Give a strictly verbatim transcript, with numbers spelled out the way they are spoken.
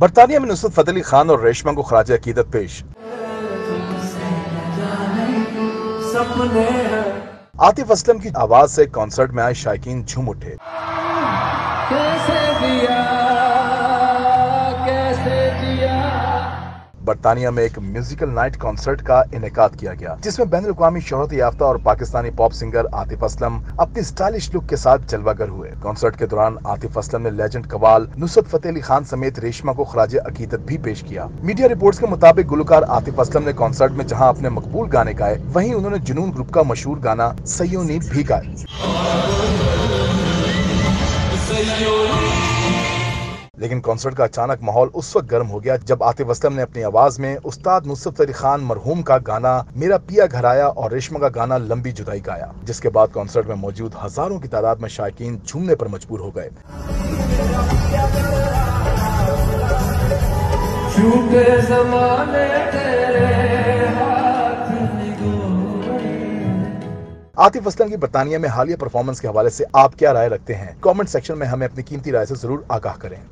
बरतानिया में नुसरत फतेह अली खान और रेशमा को खराज अकीदत पेश। आतिफ असलम की आवाज से कॉन्सर्ट में आए शायकीन झूम उठे। बरतानिया में एक म्यूजिकल नाइट कॉन्सर्ट का इनेकाद किया गया, जिसमें बैनुल अक़वामी शोहरत याफ्ता और पाकिस्तानी पॉप सिंगर आतिफ असलम अपनी स्टाइलिश लुक के साथ जलवागर हुए। कॉन्सर्ट के दौरान आतिफ असलम ने लेजेंड कवाल नुसरत फतेह अली खान समेत रेशमा को खराज अकीदत भी पेश किया। मीडिया रिपोर्ट्स के मुताबिक गुलकार आतिफ असलम ने कॉन्सर्ट में जहाँ अपने मकबूल गाने गाए, वहीं उन्होंने जुनून ग्रुप का मशहूर गाना सयोनी भी गाया। लेकिन कॉन्सर्ट का अचानक माहौल उस वक्त गर्म हो गया जब आतिफ असलम ने अपनी आवाज में उस्ताद नुसरत अली खान मरहूम का गाना मेरा पिया घर आया और रेशमा का गाना लंबी जुदाई गाया, जिसके बाद कॉन्सर्ट में मौजूद हजारों की तादाद में शायकीन झूमने पर मजबूर हो गए। आतिफ असलम की बरतानिया में हालिया परफॉर्मेंस के हवाले से आप क्या राय रखते हैं? कमेंट सेक्शन में हमें अपनी कीमती राय से जरूर आगाह करें।